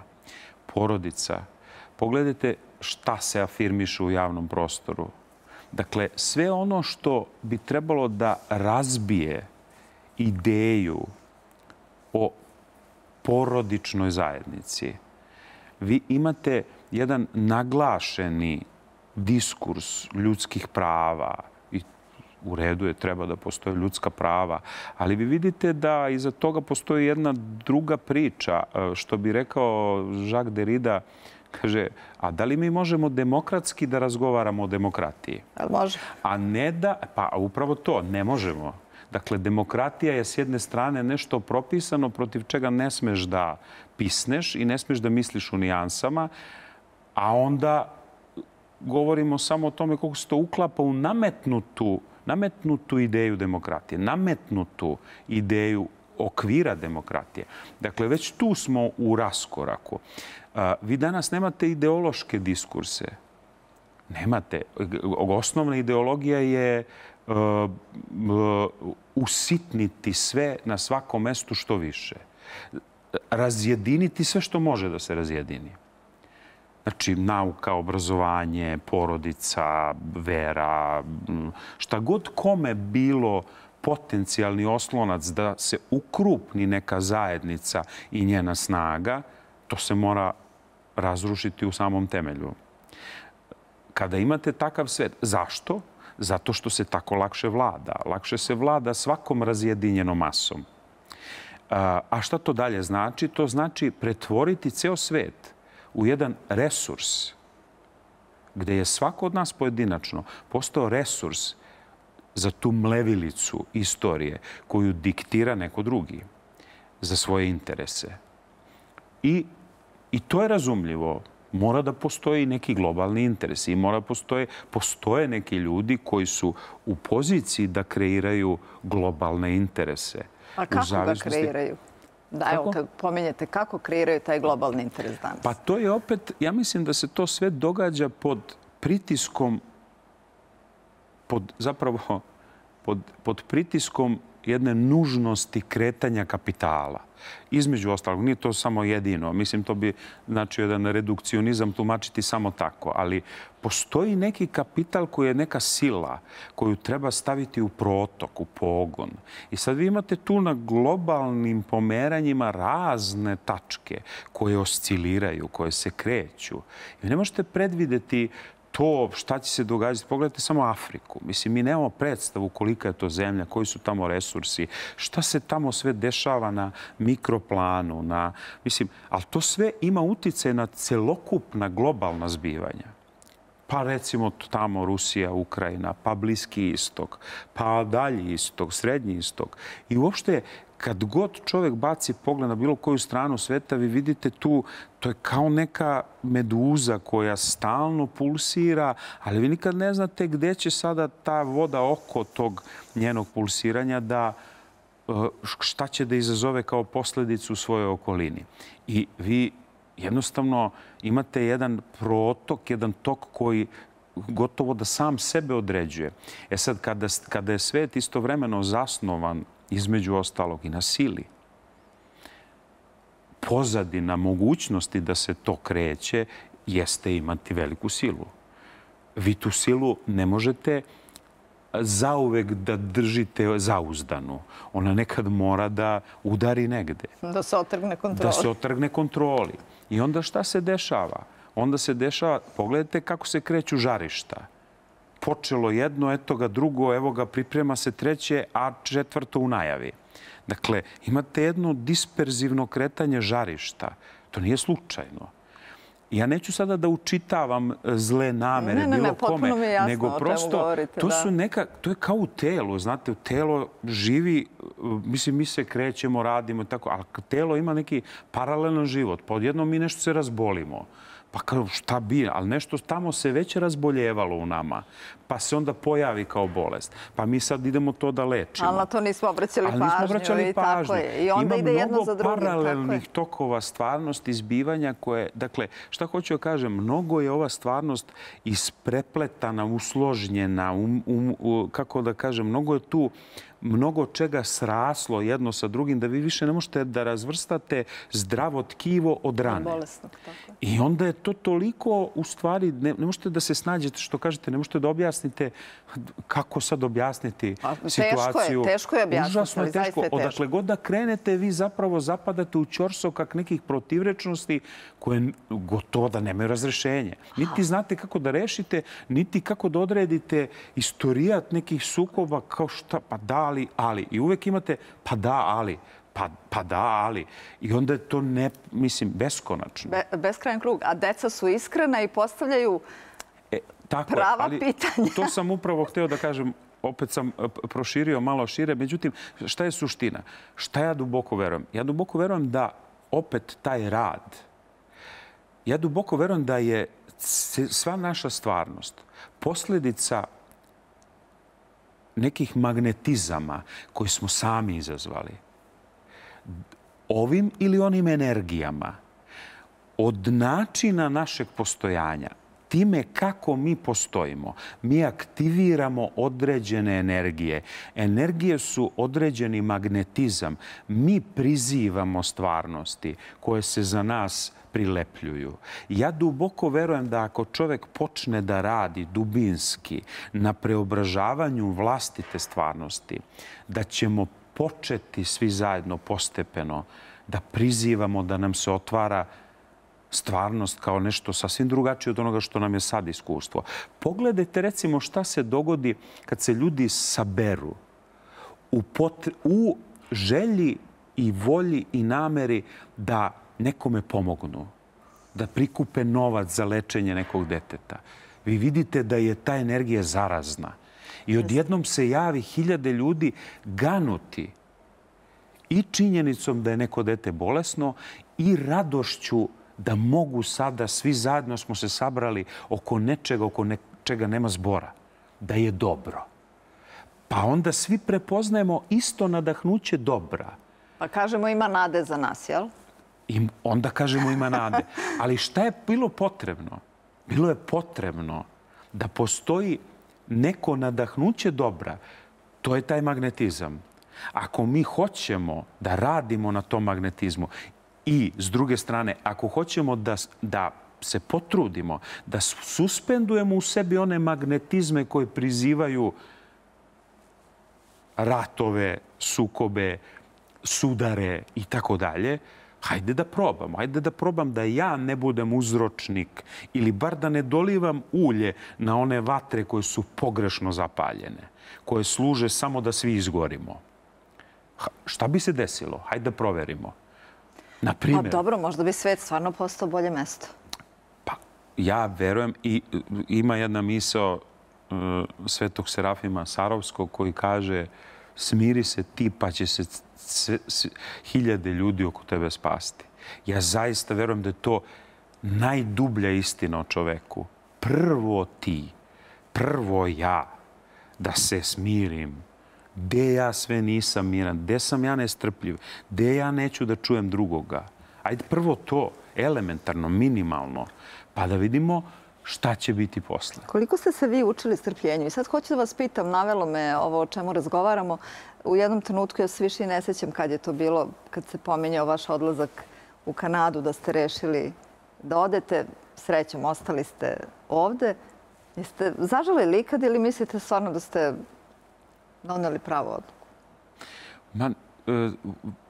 Porodica. Pogledajte šta se afirmiše u javnom prostoru. Dakle, sve ono što bi trebalo da razbije ideju o porodičnoj zajednici. Vi imate jedan naglašeni diskurs ljudskih prava i u redu je, treba da postoje ljudska prava, ali vi vidite da iza toga postoji jedna druga priča, što bi rekao Jacques Derrida. Kaže, a da li mi možemo demokratski da razgovaramo o demokratiji? Ali može. A ne da, pa upravo to, ne možemo. Dakle, demokratija je s jedne strane nešto propisano protiv čega ne smeš da pisneš i ne smeš da misliš u nijansama, a onda govorimo samo o tome kako se to uklapa u nametnutu, nametnutu ideju demokratije, nametnutu ideju okvira demokratije. Dakle, već tu smo u raskoraku. Vi danas nemate ideološke diskurse. Nemate. Osnovna ideologija je usitniti sve na svakom mestu što više. Razjediniti sve što može da se razjedini. Znači, nauka, obrazovanje, porodica, vera, šta god kome bilo potencijalni oslonac da se ukrupni neka zajednica i njena snaga, to se mora razrušiti u samom temelju. Kada imate takav svet, zašto? Zato što se tako lakše vlada. Lakše se vlada svakom razjedinjenom masom. A šta to dalje znači? To znači pretvoriti ceo svet u jedan resurs gdje je svako od nas pojedinačno postao resurs za tu mlevilicu istorije koju diktira neko drugi za svoje interese. I, i to je razumljivo. Mora da postoji neki globalni interes i mora postoje, postoje neki ljudi koji su u poziciji da kreiraju globalne interese. A kako ga kreiraju? Da, evo, kad pominjete kako kreiraju taj globalni interes danas. Pa to je opet, ja mislim da se to sve događa pod pritiskom, pod, zapravo pod, pod pritiskom jedne nužnosti kretanja kapitala. Između ostalog, nije to samo jedino. Mislim, to bi znači jedan redukcionizam tumačiti samo tako. Ali postoji neki kapital koji je neka sila koju treba staviti u protok, u pogon. I sad vi imate tu na globalnim pomeranjima razne tačke koje osciliraju, koje se kreću. I ne možete predvideti to šta će se događati. Pogledajte samo Afriku. Mislim, mi nemamo predstavu kolika je to zemlja, koji su tamo resursi, šta se tamo sve dešava na mikroplanu. Na, mislim, ali to sve ima utjecaj na celokupna globalna zbivanja. Pa recimo tamo Rusija, Ukrajina, pa Bliski istok, pa dalji istok, srednji istok. I uopšte, kad god čovjek baci pogled na bilo koju stranu sveta, vi vidite tu, to je kao neka meduza koja stalno pulsira, ali vi nikad ne znate gdje će sada ta voda oko tog njenog pulsiranja da, šta će da izazove kao posljedicu u svojoj okolini. I vi jednostavno imate jedan protok, jedan tok koji gotovo da sam sebe određuje. E sad, kada, kada je svet istovremeno zasnovan između ostalog i na sili, pozadina mogućnosti da se to kreće jeste imati veliku silu. Vi tu silu ne možete zauvek da držite zauzdanu. Ona nekad mora da udari negde. Da se otrgne kontroli. Da se otrgne kontroli. I onda šta se dešava? Onda se dešava, pogledajte kako se kreću žarišta. Počelo jedno, eto ga drugo, evo ga, priprema se treće, a četvrto u najavi. Dakle, imate jedno disperzivno kretanje žarišta. To nije slučajno. Ja neću sada da učitavam zle namere ne, ne, bilo ne, kome, nego prosto govorite, to, su neka, to je kao u telu. Znate, u telo živi, mislim, mi se krećemo, radimo i tako, ali telo ima neki paralelan život. Pa odjednom mi nešto se razbolimo. Pa kao šta bi, ali nešto tamo se već razboljevalo u nama. Pa se onda pojavi kao bolest. Pa mi sad idemo to da lečimo. Ali na to nismo obraćali pažnju. Ali nismo obraćali pažnju. I onda ide jedno za drugim. Ima mnogo paralelnih tokova stvarnosti, zbivanja koje... Dakle, šta hoću da kažem, mnogo je ova stvarnost isprepletana, usložnjena, um, um, um, kako da kažem, mnogo je tu... mnogo čega sraslo jedno sa drugim, da vi više ne možete da razvrstate zdravo tkivo od rane. I onda je to toliko, u stvari, ne, ne možete da se snađete, što kažete, ne možete da objasnite kako sad objasniti A, situaciju. Teško je, teško je objasniti. Užasno je teško. Odakle god da krenete, vi zapravo zapadate u ćorsokak nekih protivrečnosti koje gotovo da nemaju razrešenje. Niti znate kako da rešite, niti kako da odredite istorijat nekih sukoba kao šta, pa da, ali, ali. I uvijek imate pa da, ali, pa, pa da, ali. I onda je to, ne, mislim, beskonačno. Be, beskrajan krug. A deca su iskrena i postavljaju e, tako, prava ali, pitanja. To sam upravo hteo da kažem. Opet sam proširio malo šire. Međutim, šta je suština? Šta ja duboko verujem? Ja duboko verujem da opet taj rad, ja duboko verujem da je sva naša stvarnost posljedica nekih magnetizama koji smo sami izazvali. Ovim ili onim energijama, od načina našeg postojanja, time kako mi postojimo, mi aktiviramo određene energije. Energije su određeni magnetizam. Mi prizivamo stvarnosti koje se za nas prilepljuju. Ja duboko verujem da ako čovjek počne da radi dubinski na preobražavanju vlastite stvarnosti, da ćemo početi svi zajedno postepeno da prizivamo da nam se otvara stvarnost kao nešto sasvim drugačije od onoga što nam je sad iskustvo. Pogledajte recimo šta se dogodi kad se ljudi saberu u želji i volji i nameri da nekome pomognu, da prikupe novac za lečenje nekog deteta. Vi vidite da je ta energija zarazna. I odjednom se javi hiljade ljudi ganuti i činjenicom da je neko dete bolesno i radošću da mogu sada, svi zajedno smo se sabrali oko nečega, oko nečega nema zbora, da je dobro. Pa onda svi prepoznajemo isto nadahnuće dobra. Pa kažemo ima nade za nas, jel? I onda kažemo ima nade. Ali šta je bilo potrebno? Bilo je potrebno da postoji neko nadahnuće dobra. To je taj magnetizam. Ako mi hoćemo da radimo na tom magnetizmu i, s druge strane, ako hoćemo da, da se potrudimo, da suspendujemo u sebi one magnetizme koje prizivaju ratove, sukobe, sudare i tako dalje, hajde da probam. Hajde da probam da ja ne budem uzročnik ili bar da ne dolivam ulje na one vatre koje su pogrešno zapaljene, koje služe samo da svi izgorimo. Šta bi se desilo? Hajde da proverimo. Pa dobro, možda bi svet stvarno postao bolje mesto. Pa ja verujem i ima jedna misao Svetog Serafima Sarovskog koji kaže smiri se ti pa će se hiljade ljudi oko tebe spasti. Ja zaista verujem da je to najdublja istina o čoveku. Prvo ti, prvo ja, da se smirim. Gde ja sve nisam miran, gde sam ja nestrpljiv, gde ja neću da čujem drugoga. Ajde prvo to, elementarno, minimalno, pa da vidimo šta će biti posle. Koliko ste se vi učili strpljenju? I sad hoću da vas pitam, navelo me ovo o čemu razgovaramo. U jednom trenutku ja se više i ne sjećam kad je to bilo, kad se pominjao vaš odlazak u Kanadu, da ste rešili da odete. Srećom, ostali ste ovde. Jeste zažalili ikad ili mislite stvarno da ste doneli pravu odluku? Man, e,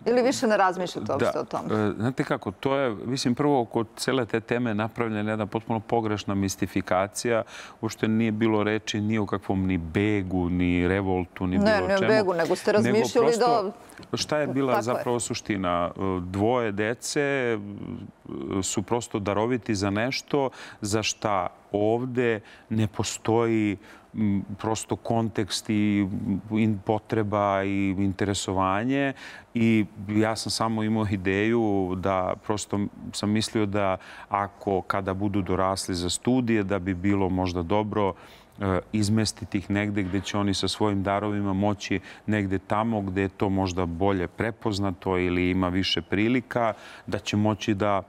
ili više ne razmišljate uopšte o tom? E, znate kako, to je, mislim, prvo oko cele te teme napravljena jedna potpuno pogrešna mistifikacija. Uopšte nije bilo reči ni o kakvom ni begu, ni revoltu, ni ne, bilo ne čemu. Ne, ne o begu, nego ste razmišljali nego prosto, da... Šta je bila zapravo je. suština? Dvoje dece su prosto daroviti za nešto za šta ovde ne postoji prosto kontekst i potreba i interesovanje. I ja sam samo imao ideju da prosto sam mislio da ako kada budu dorasli za studije da bi bilo možda dobro izmestiti ih negde gde će oni sa svojim darovima moći negde tamo gde je to možda bolje prepoznato ili ima više prilika, da će moći da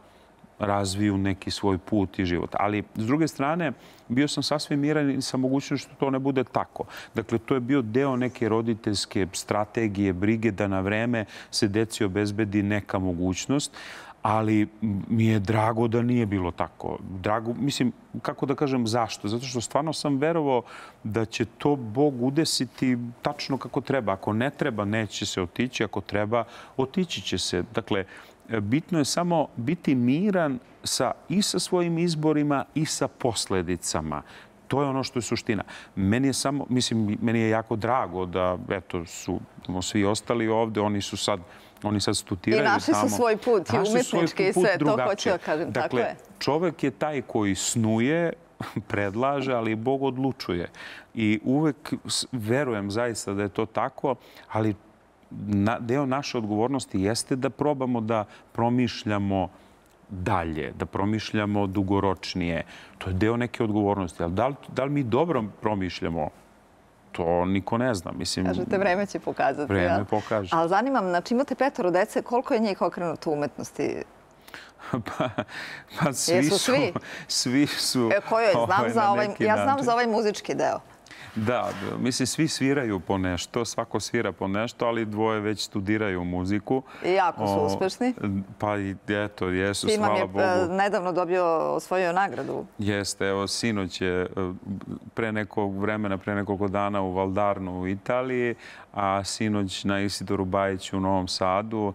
razviju neki svoj put i život. Ali, s druge strane, bio sam sasvim miran sa mogućnošću što to ne bude tako. Dakle, to je bio deo neke roditeljske strategije, brige da na vreme se deci obezbedi neka mogućnost, ali mi je drago da nije bilo tako. Drago, mislim, kako da kažem zašto? Zato što stvarno sam verovao da će to Bog udesiti tačno kako treba. Ako ne treba, neće se otići. Ako treba, otići će se. Dakle, bitno je samo biti miran i sa svojim izborima i sa posledicama. To je ono što je suština. Meni je samo, mislim, meni je jako drago da, eto, su svi ostali ovde, oni su sad, oni sad studiraju tamo. I našli su svoj put i umetnički i sve, to hoću da kažem, tako je. Dakle, čovek je taj koji snuje, predlaže, ali Bog odlučuje. I uvek verujem zaista da je to tako, ali deo naše odgovornosti jeste da probamo da promišljamo dalje, da promišljamo dugoročnije. To je deo neke odgovornosti. Ali da li mi dobro promišljamo, to niko ne zna. Kažete, vreme će pokazati. Vreme pokaže. Ali zanimam, znači imate petoro dece, koliko je njih okrenuto umetnosti? Pa, pa svi su... Jesu svi? Svi su... E, koju je? Znam za ovaj... Ja znam za ovaj muzički deo. Da, mislim, svi sviraju po nešto, svako svira po nešto, ali dvoje već studiraju muziku. I jako su uspešni. Pa i eto, jesu, hvala Bogu. Imam je nedavno dobio, osvojio nagradu. Jeste, evo, sinoć je pre nekog vremena, pre nekoliko dana u Valdarnu u Italiji, a sinoć na Isidoru Bajiću u Novom Sadu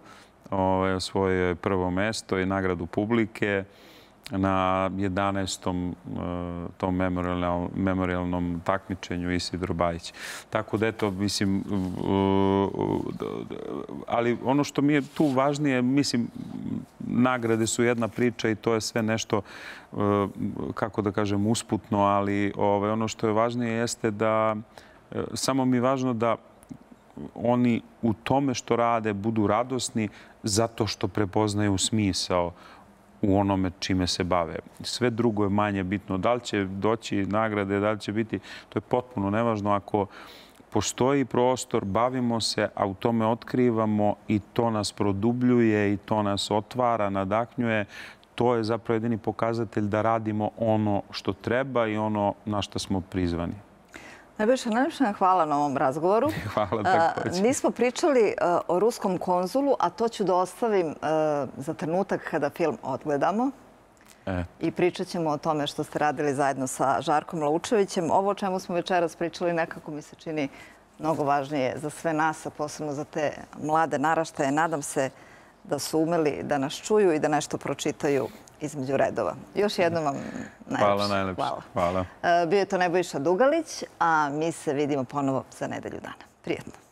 osvojio je prvo mesto i nagradu publike na jedanaestom tom memorialnom takmičenju Isidro Bajić. Tako da, eto, mislim, ali ono što mi je tu važnije, mislim, nagrade su jedna priča i to je sve nešto, kako da kažem, usputno, ali ono što je važnije jeste da, samo mi je važno da oni u tome što rade budu radosni zato što prepoznaju smisao u onome čime se bave. Sve drugo je manje bitno. Da li će doći nagrade, da li će biti, to je potpuno nevažno. Ako postoji prostor, bavimo se, a u tome otkrivamo i to nas produbljuje i to nas otvara, nadahnjuje, to je zapravo jedini pokazatelj da radimo ono što treba i ono na što smo prizvani. Nebojša, najviše vam hvala na ovom razgovoru. Hvala također. Nismo pričali o ruskom konzulu, a to ću da ostavim za trenutak kada film odgledamo. I pričat ćemo o tome što ste radili zajedno sa Žarkom Laučevićem. Ovo o čemu smo večeras pričali nekako mi se čini mnogo važnije za sve nas, a posebno za te mlade naraštaje. Nadam se da su umeli da nas čuju i da nešto pročitaju između redova. Još jednom vam najlepše. Hvala, najlepše. Hvala. Bio je to Nebojša Dugalić, a mi se vidimo ponovo za nedelju dana. Prijetno.